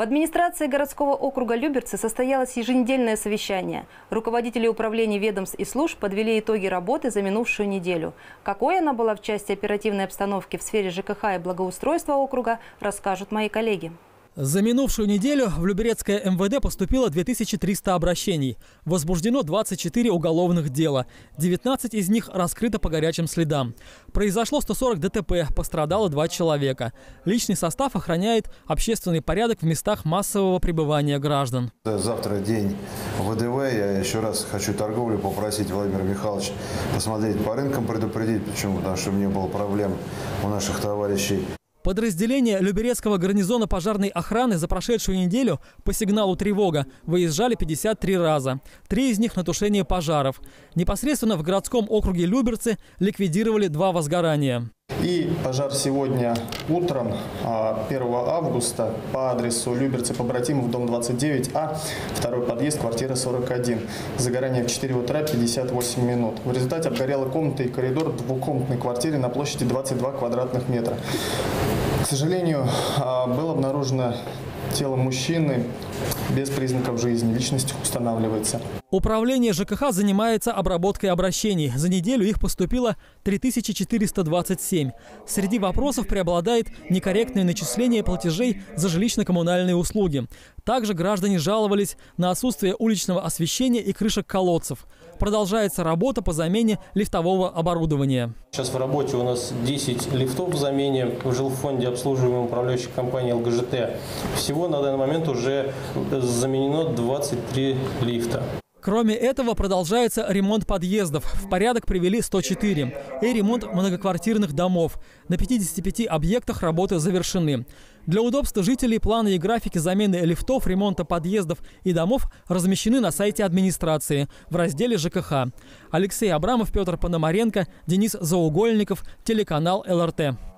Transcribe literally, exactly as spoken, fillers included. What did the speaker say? В администрации городского округа Люберцы состоялось еженедельное совещание. Руководители управлений ведомств и служб подвели итоги работы за минувшую неделю. Какой она была в части оперативной обстановки в сфере ЖКХ и благоустройства округа, расскажут мои коллеги. За минувшую неделю в Люберецкое МВД поступило две тысячи триста обращений. Возбуждено двадцать четыре уголовных дела. девятнадцать из них раскрыто по горячим следам. Произошло сто сорок ДТП, пострадало два человека. Личный состав охраняет общественный порядок в местах массового пребывания граждан. Завтра день ВДВ. Я еще раз хочу торговлю попросить Владимира Михайловича посмотреть по рынкам, предупредить, почему, потому что не было проблем у наших товарищей. Подразделения Люберецкого гарнизона пожарной охраны за прошедшую неделю по сигналу «Тревога» выезжали пятьдесят три раза. Три из них на тушение пожаров. Непосредственно в городском округе Люберцы ликвидировали два возгорания. И пожар сегодня утром, первого августа, по адресу Люберцы, Побратимов, дом двадцать девять А, второй подъезд, квартира сорок один. Загорание в четыре утра, пятьдесят восемь минут. В результате обгорела комната и коридор двухкомнатной квартиры на площади двадцать два квадратных метра. К сожалению, было обнаружено тело мужчины без признаков жизни. Личность устанавливается. Управление ЖКХ занимается обработкой обращений. За неделю их поступило три тысячи четыреста двадцать семь. Среди вопросов преобладает некорректное начисление платежей за жилищно-коммунальные услуги. Также граждане жаловались на отсутствие уличного освещения и крышек колодцев. Продолжается работа по замене лифтового оборудования. Сейчас в работе у нас десять лифтов в замене в жилфонде, обслуживаемой управляющей компанией эл гэ жэ тэ. Всего на данный момент уже заменено двадцать три лифта. Кроме этого, продолжается ремонт подъездов. В порядок привели сто четыре. И ремонт многоквартирных домов. На пятидесяти пяти объектах работы завершены. Для удобства жителей планы и графики замены лифтов, ремонта подъездов и домов размещены на сайте администрации в разделе ЖКХ. Алексей Абрамов, Петр Пономаренко, Денис Заугольников, телеканал эл эр тэ.